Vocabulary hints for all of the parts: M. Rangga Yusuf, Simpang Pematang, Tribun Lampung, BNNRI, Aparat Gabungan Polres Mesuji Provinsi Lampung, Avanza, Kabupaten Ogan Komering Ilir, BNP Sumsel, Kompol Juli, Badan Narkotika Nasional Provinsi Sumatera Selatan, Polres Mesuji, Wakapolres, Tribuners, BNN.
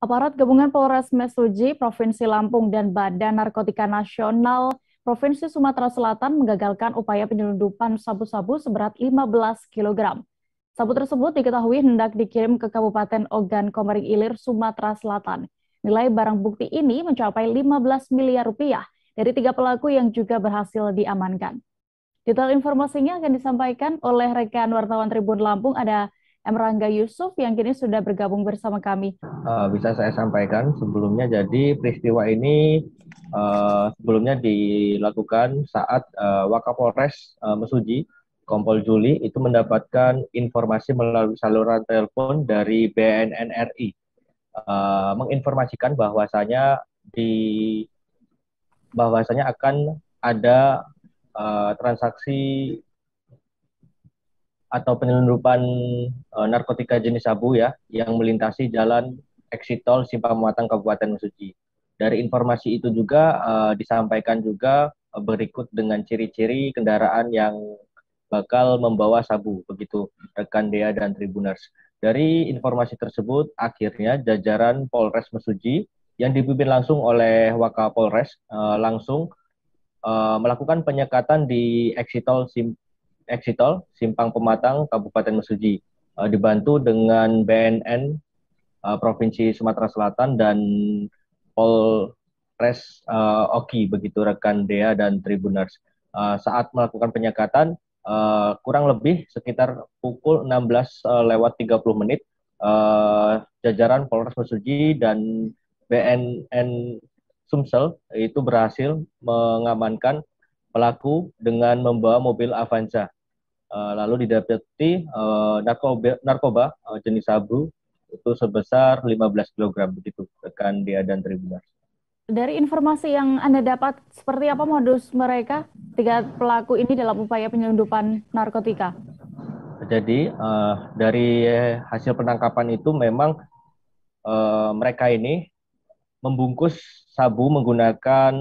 Aparat Gabungan Polres Mesuji Provinsi Lampung dan Badan Narkotika Nasional Provinsi Sumatera Selatan menggagalkan upaya penyelundupan sabu-sabu seberat 15 kg. Sabu tersebut diketahui hendak dikirim ke Kabupaten Ogan Komering Ilir, Sumatera Selatan. Nilai barang bukti ini mencapai 15 miliar rupiah dari 3 pelaku yang juga berhasil diamankan. Detail informasinya akan disampaikan oleh rekan wartawan Tribun Lampung, ada M. Rangga Yusuf yang kini sudah bergabung bersama kami. Bisa saya sampaikan sebelumnya, jadi peristiwa ini sebelumnya dilakukan saat Wakapolres Mesuji, Kompol Juli, itu mendapatkan informasi melalui saluran telepon dari BNNRI menginformasikan bahwasanya akan ada transaksi atau penyelundupan narkotika jenis sabu ya yang melintasi jalan exit tol Simpang Pematang Kabupaten Mesuji. Dari informasi itu juga disampaikan juga berikut dengan ciri-ciri kendaraan yang bakal membawa sabu, begitu rekan Dea dan Tribuners. Dari informasi tersebut akhirnya jajaran Polres Mesuji yang dipimpin langsung oleh Wakapolres langsung melakukan penyekatan di exit tol Simpang Pematang, Kabupaten Mesuji, dibantu dengan BNN Provinsi Sumatera Selatan dan Polres Oki, begitu rekan Dea dan Tribuners. Saat melakukan penyekatan, kurang lebih sekitar pukul 16:30, jajaran Polres Mesuji dan BNN Sumsel itu berhasil mengamankan pelaku dengan membawa mobil Avanza. Lalu didapati narkoba jenis sabu itu sebesar 15 kg, begitu rekan Dea dan Tribuners. Dari informasi yang Anda dapat, seperti apa modus mereka 3 pelaku ini dalam upaya penyelundupan narkotika? Jadi dari hasil penangkapan itu memang mereka ini membungkus sabu menggunakan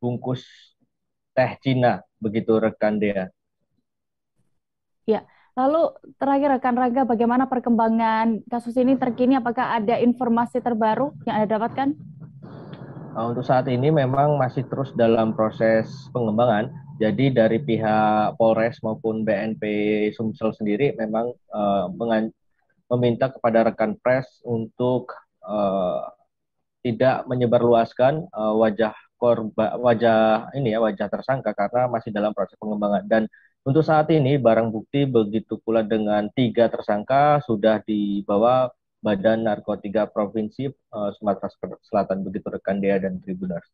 bungkus teh Cina, begitu rekan Dea. Ya, lalu terakhir rekan Rangga, bagaimana perkembangan kasus ini terkini? Apakah ada informasi terbaru yang Anda dapatkan? Untuk saat ini memang masih terus dalam proses pengembangan. Jadi dari pihak Polres maupun BNP Sumsel sendiri memang meminta kepada rekan pers untuk tidak menyebarluaskan wajah tersangka karena masih dalam proses pengembangan. Dan untuk saat ini barang bukti begitu pula dengan 3 tersangka sudah dibawa Badan Narkotika Provinsi Sumatera Selatan, begitu rekan Dea dan Tribuners.